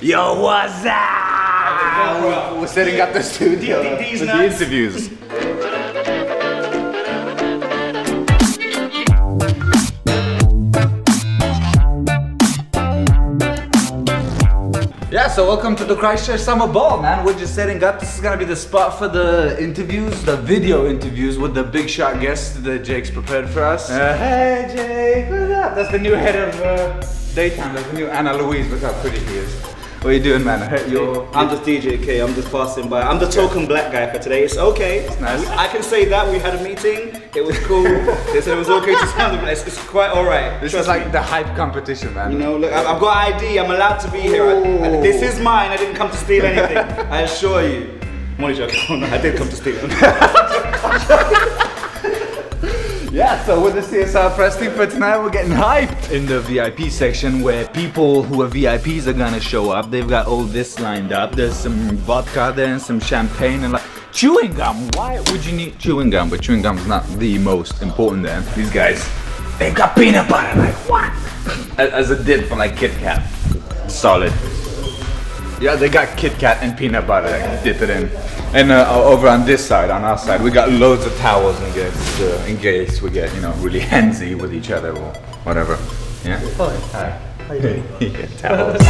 Yo, what's up? We're setting up the studio for the interviews. Yeah, so welcome to the Christchurch Summer Ball, man. We're just setting up. This is gonna be the spot for the interviews, the video interviews with the big shot guests that Jake's prepared for us. Hey, Jake, what's up? That's the new head of daytime. That's the new Anna Louise. Look how pretty he is. What are you doing, man? I'm just DJK, I'm just passing by. I'm the token black guy for today. It's okay. It's nice. I can say that we had a meeting. It was cool. They said it was okay to sound. It's quite alright. This is like the hype competition, man. You know, look, I've got ID. I'm allowed to be here. This is mine. I didn't come to steal anything. I assure you. I'm only joking. Oh, no, I did come to steal it. Yeah, so with the CSR press team for tonight, we're getting hyped in the VIP section where people who are VIPs are gonna show up. They've got all this lined up. There's some vodka there and some champagne and like chewing gum. Why would you need chewing gum? But chewing gum's not the most important there. These guys, they've got peanut butter, like what? As a dip from like Kit Kat. Solid. Yeah, they got Kit Kat and peanut butter, dip it in. And over on this side, on our side, we got loads of towels in case we get, you know, really handsy with each other or whatever. Yeah? Oh, hi. How you doing? Yeah, towels.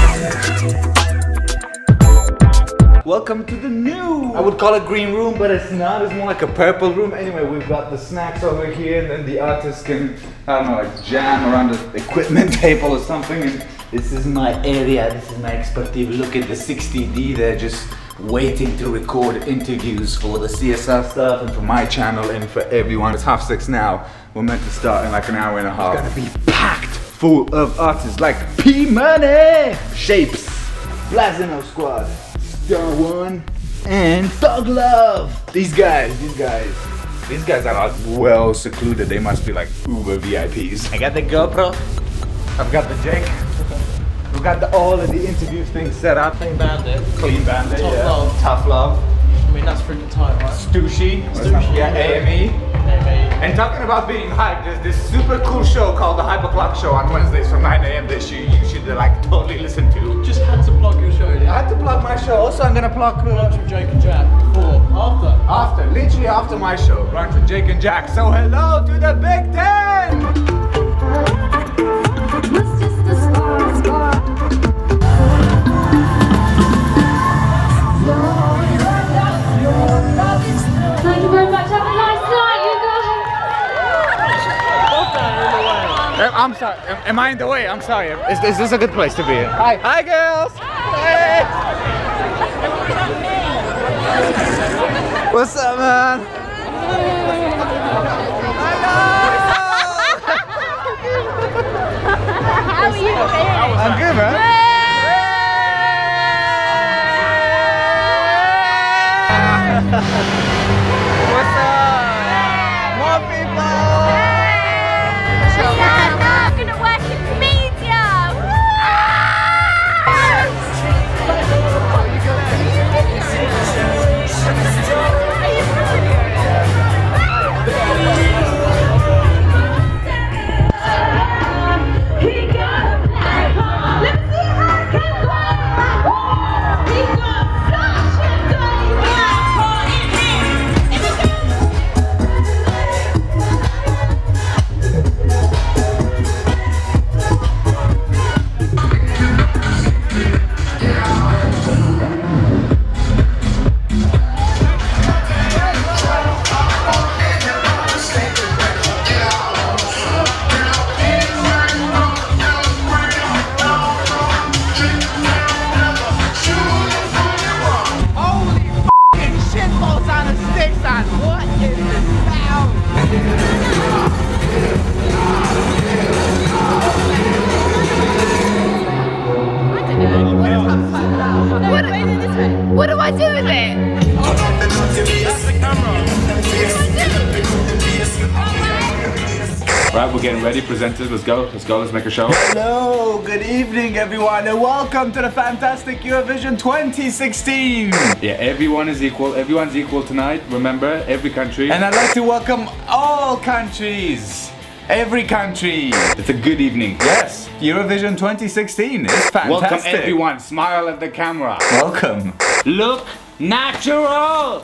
Welcome to the new, I would call it green room, but it's not. It's more like a purple room. Anyway, we've got the snacks over here, and then the artists can, I don't know, like jam around the equipment table or something. And this is my area, this is my expertise. Look at the 60D there, just waiting to record interviews for the CSR stuff and for my channel and for everyone. It's 6:30 now. We're meant to start in like an hour and a half. It's gonna be packed full of artists like P Money, Shapes, Blazin' Squad, Star One, and Thug Love. These guys are like well secluded. They must be like uber VIPs. I got the GoPro. I've got the Jake. We've got all of the interview things set up. Clean Bandit. Clean Bandit, yeah. Love. Tough Love. I mean, that's freaking tight, right? Stushy. Yeah, A.M.E. And talking about being hyped, there's this super cool show called the Hyperclock Show on Wednesdays from 9 AM that you should like totally listen to. Just had to plug your show, yeah? I had to plug my show. Also, I'm gonna plug Brunch with Jake and Jack. Before, after. After, literally after my show. Brunch with Jake and Jack. So hello to the Big Ten! I'm sorry. Am I in the way? I'm sorry. Is this a good place to be in? Hi. Hi, girls. Hi. Hey. What's up, man? How are you? I'm good, man. Hey. Right, we're getting ready, presenters, let's go, let's make a show. Hello, good evening everyone, and welcome to the fantastic Eurovision 2016. Yeah, everyone is equal, everyone's equal tonight, remember, every country. And I'd like to welcome all countries every country. It's a good evening. Yes, Eurovision 2016 is fantastic. Welcome everyone, smile at the camera. Welcome. Look natural.